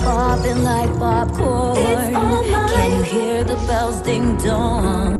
Popping like popcorn. It's all mine. Can you hear the bells ding dong?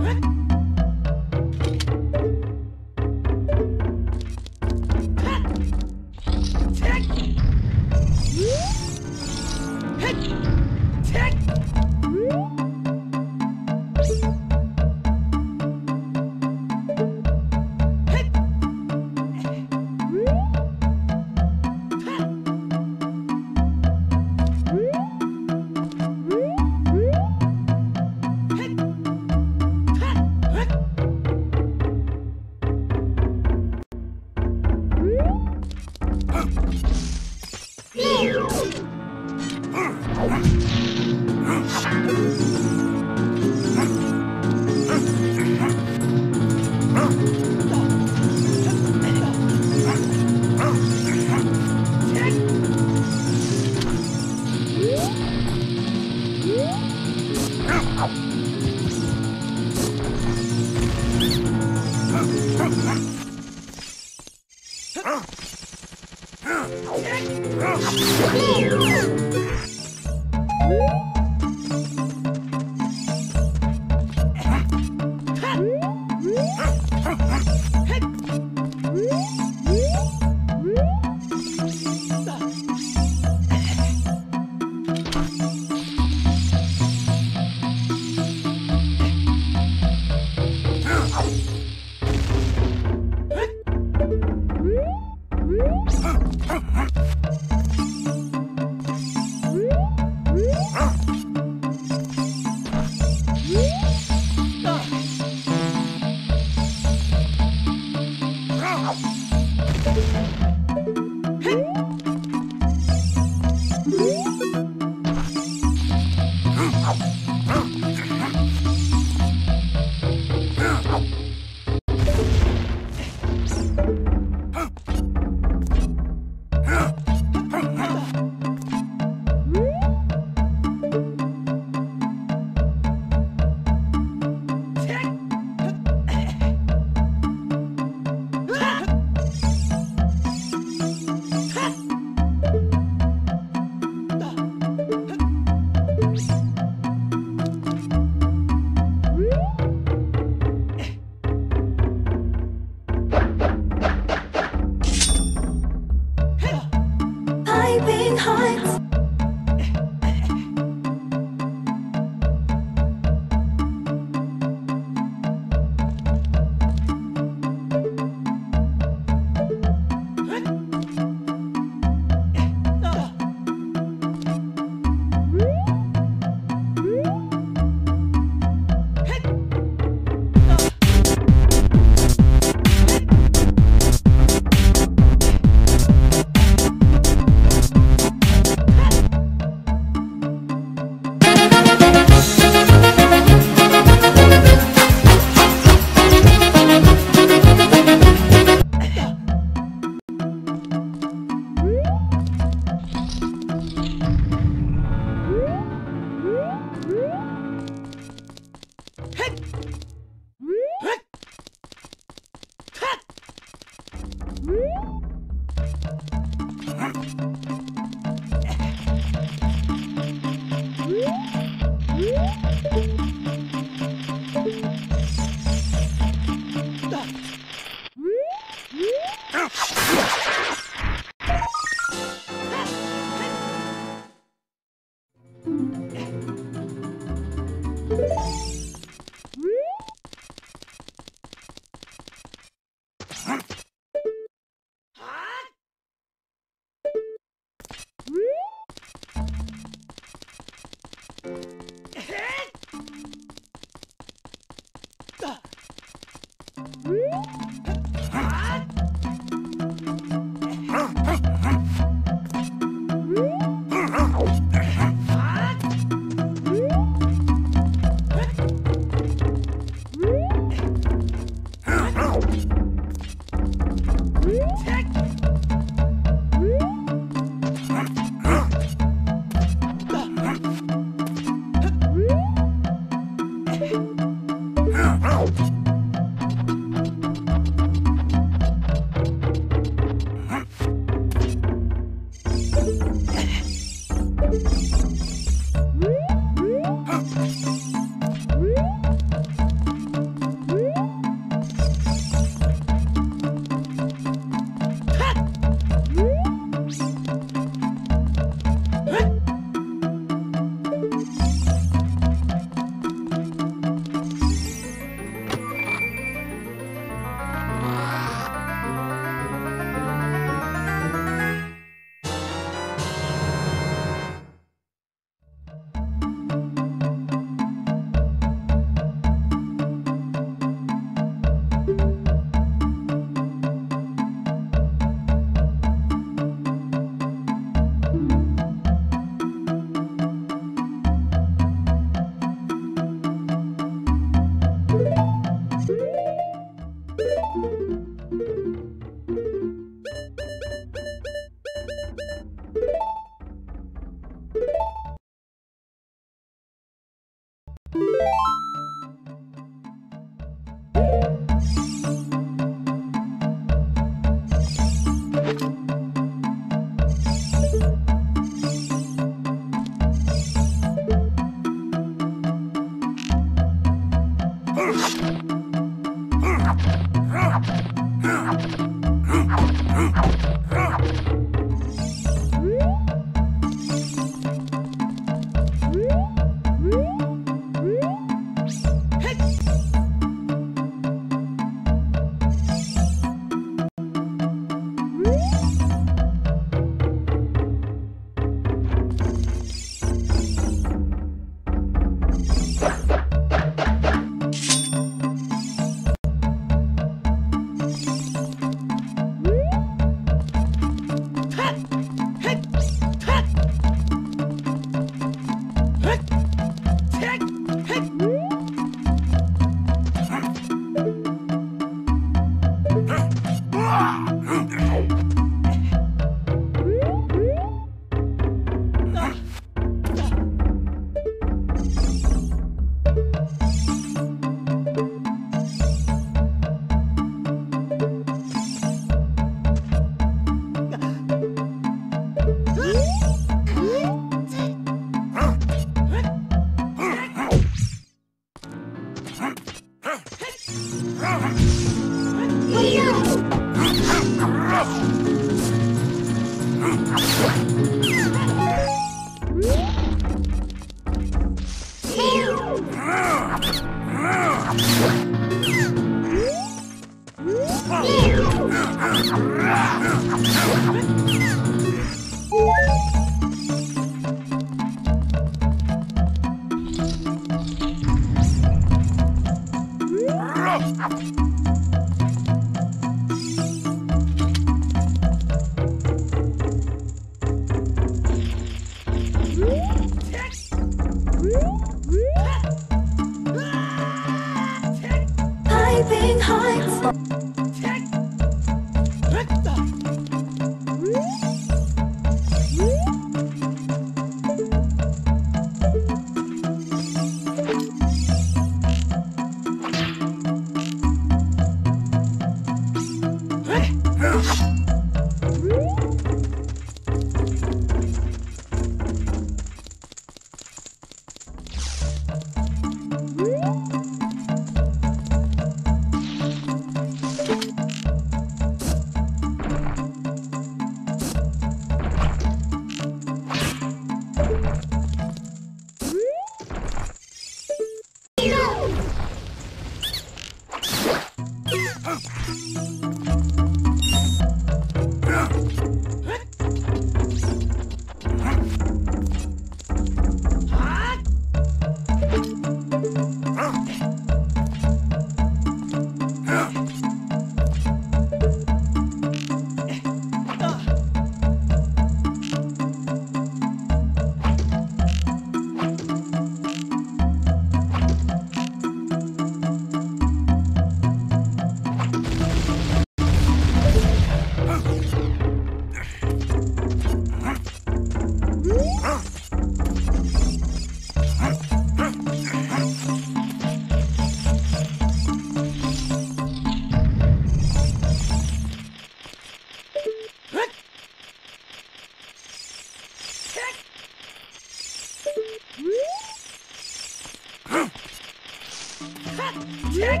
Take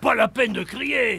Pas la peine de crier.